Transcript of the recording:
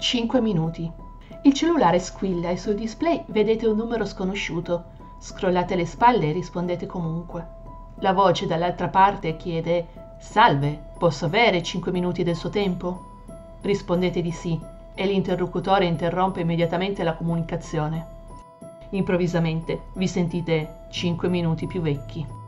5 minuti. Il cellulare squilla e sul display vedete un numero sconosciuto. Scrollate le spalle e rispondete comunque. La voce dall'altra parte chiede: "Salve, posso avere 5 minuti del suo tempo?" Rispondete di sì e l'interlocutore interrompe immediatamente la comunicazione. Improvvisamente vi sentite 5 minuti più vecchi.